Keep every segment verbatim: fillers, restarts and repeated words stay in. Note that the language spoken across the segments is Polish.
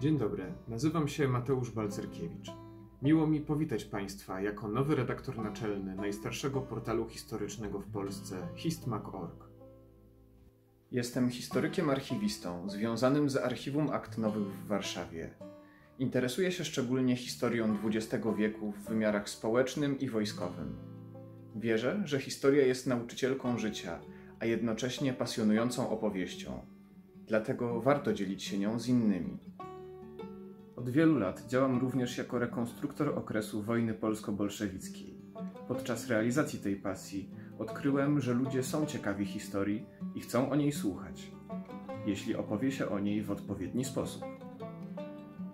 Dzień dobry, nazywam się Mateusz Balcerkiewicz. Miło mi powitać Państwa jako nowy redaktor naczelny najstarszego portalu historycznego w Polsce, Histmag kropka org. Jestem historykiem archiwistą związanym z Archiwum Akt Nowych w Warszawie. Interesuję się szczególnie historią dwudziestego wieku w wymiarach społecznym i wojskowym. Wierzę, że historia jest nauczycielką życia, a jednocześnie pasjonującą opowieścią. Dlatego warto dzielić się nią z innymi. Od wielu lat działam również jako rekonstruktor okresu wojny polsko-bolszewickiej. Podczas realizacji tej pasji odkryłem, że ludzie są ciekawi historii i chcą o niej słuchać, jeśli opowie się o niej w odpowiedni sposób.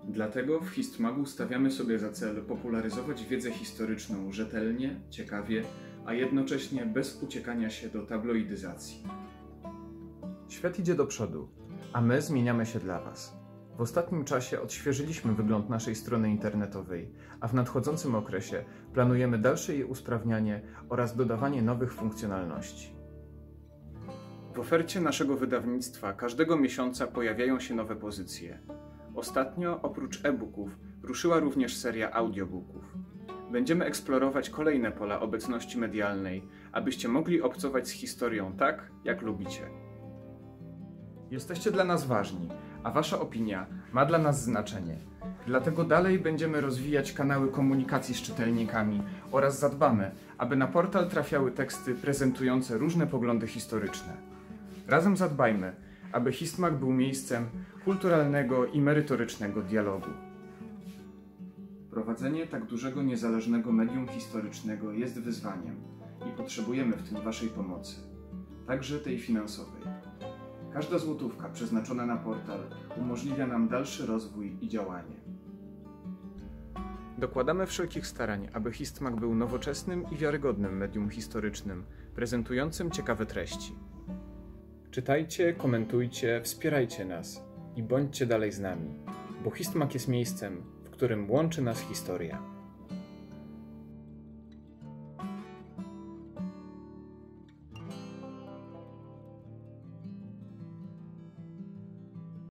Dlatego w Histmagu stawiamy sobie za cel popularyzować wiedzę historyczną rzetelnie, ciekawie, a jednocześnie bez uciekania się do tabloidyzacji. Świat idzie do przodu, a my zmieniamy się dla Was. W ostatnim czasie odświeżyliśmy wygląd naszej strony internetowej, a w nadchodzącym okresie planujemy dalsze jej usprawnianie oraz dodawanie nowych funkcjonalności. W ofercie naszego wydawnictwa każdego miesiąca pojawiają się nowe pozycje. Ostatnio, oprócz e-booków, ruszyła również seria audiobooków. Będziemy eksplorować kolejne pola obecności medialnej, abyście mogli obcować z historią tak, jak lubicie. Jesteście dla nas ważni, a Wasza opinia ma dla nas znaczenie. Dlatego dalej będziemy rozwijać kanały komunikacji z czytelnikami oraz zadbamy, aby na portal trafiały teksty prezentujące różne poglądy historyczne. Razem zadbajmy, aby Histmag był miejscem kulturalnego i merytorycznego dialogu. Prowadzenie tak dużego, niezależnego medium historycznego jest wyzwaniem i potrzebujemy w tym Waszej pomocy, także tej finansowej. Każda złotówka przeznaczona na portal umożliwia nam dalszy rozwój i działanie. Dokładamy wszelkich starań, aby Histmag był nowoczesnym i wiarygodnym medium historycznym, prezentującym ciekawe treści. Czytajcie, komentujcie, wspierajcie nas i bądźcie dalej z nami, bo Histmag jest miejscem, w którym łączy nas historia.